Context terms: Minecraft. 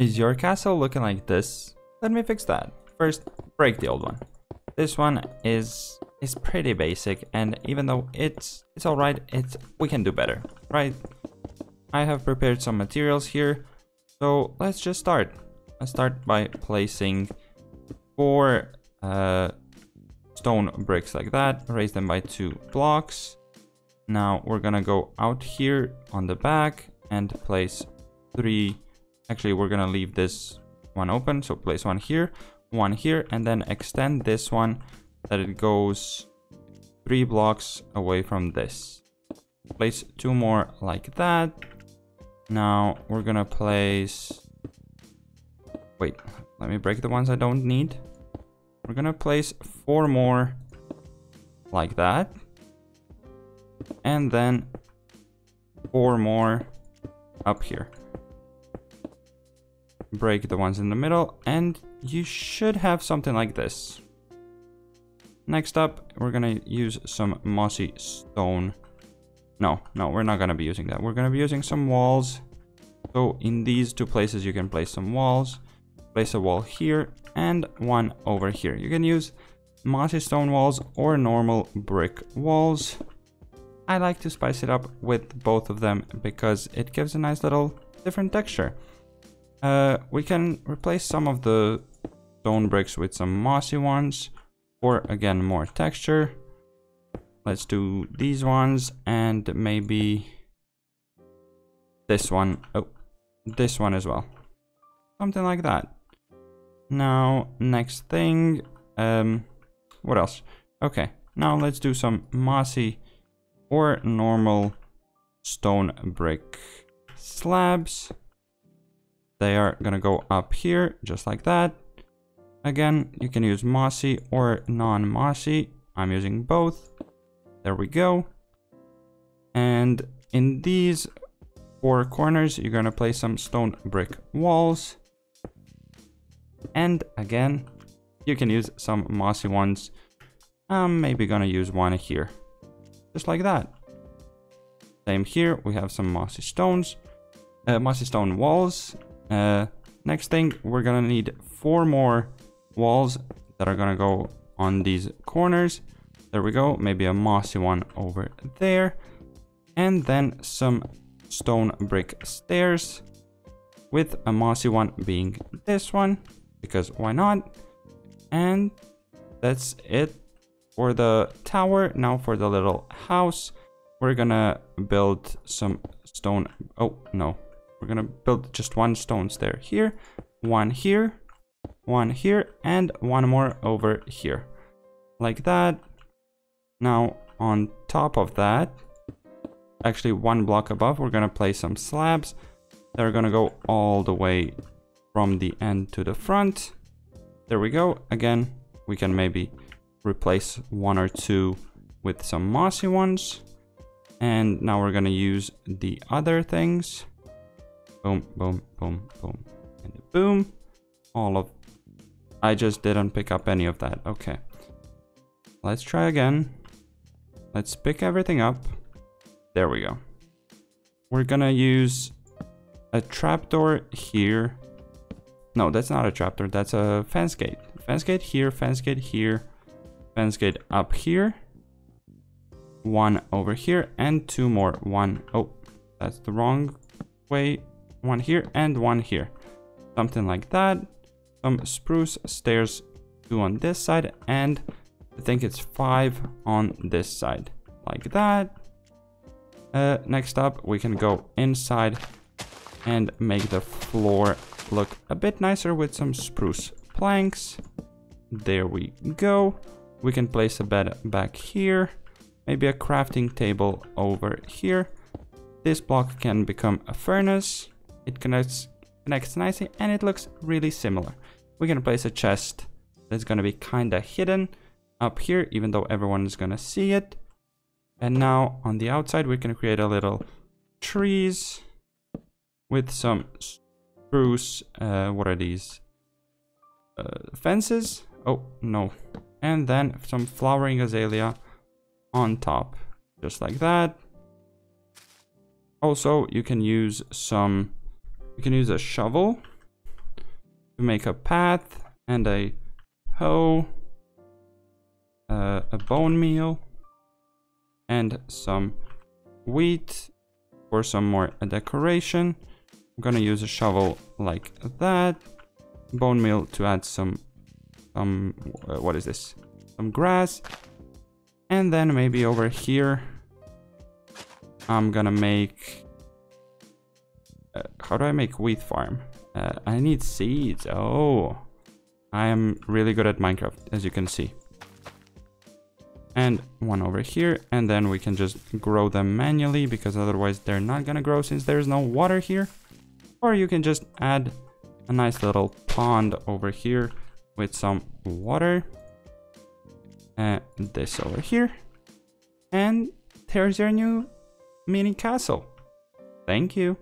Is your castle looking like this? Let me fix that. First, break the old one. This one is pretty basic, and even though it's alright, we can do better, right? I have prepared some materials here, so let's just start. Let's start by placing 4 stone bricks like that, raise them by 2 blocks. Now we're gonna go out here on the back and place 3. Actually, we're gonna leave this one open, so place 1 here, and then extend this one that it goes 3 blocks away from this. Place 2 more like that. Now we're gonna place... Wait, let me break the ones I don't need. We're gonna place 4 more like that. And then 4 more up here. Break the ones in the middle, and you should have something like this. Next up, we're gonna use some mossy stone. No, we're not gonna be using that. We're gonna be using some walls. So in these 2 places, you can place some walls. Place a wall here and 1 over here. You can use mossy stone walls or normal brick walls. I like to spice it up with both of them because it gives a nice little different texture. We can replace some of the stone bricks with some mossy ones for, again, more texture. Let's do these ones and maybe this one. Oh, this one as well. Something like that. Now, next thing, what else? Okay, now let's do some mossy or normal stone brick slabs. They are gonna go up here, just like that. Again, you can use mossy or non-mossy. I'm using both. There we go. And in these 4 corners, you're gonna place some stone brick walls. And again, you can use some mossy ones. I'm maybe gonna use one here. Just like that. Same here, we have some mossy stones. Mossy stone walls. Next thing, we're gonna need 4 more walls that are gonna go on these corners. There we go, maybe a mossy one over there. And then some stone brick stairs with a mossy one being this one, because why not? And that's it for the tower. Now for the little house, we're gonna build some stone. Oh no, we're gonna build just 1 stone stair here, 1 here, 1 here, and 1 more over here, like that. Now on top of that, actually 1 block above, we're gonna place some slabs. They're gonna go all the way from the end to the front. There we go. Again, we can maybe replace 1 or 2 with some mossy ones. And now we're gonna use the other things. Boom, boom, boom, boom, and boom. I just didn't pick up any of that. Okay, let's try again. Let's pick everything up. There we go. We're gonna use a trapdoor here. No, that's not a trapdoor, that's a fence gate. Fence gate here, fence gate here, fence gate up here, 1 over here, and 2 more. 1, oh, that's the wrong way. 1 here and 1 here, something like that. Some spruce stairs, 2 on this side, and I think it's 5 on this side, like that. Next up, we can go inside and make the floor look a bit nicer with some spruce planks. There we go. We can place a bed back here, maybe a crafting table over here. This block can become a furnace. It connects nicely, and it looks really similar. We're gonna place a chest that's gonna be kinda hidden up here, even though everyone is gonna see it. And now on the outside, we can create a little trees with some spruce, what are these? Fences? Oh, no. And then some flowering azalea on top, just like that. Also, you can use a shovel We make a path and a hoe, a bone meal, and some wheat for some more decoration. I'm gonna use a shovel like that. Bone meal to add some what is this? Some grass. And then maybe over here I'm gonna make how do I make wheat farm? I need seeds. Oh, I am really good at Minecraft, as you can see. And one over here, and then we can just grow them manually, because otherwise they're not gonna grow since there's no water here. Or you can just add a nice little pond over here with some water. This over here, and there's your new mini castle. Thank you.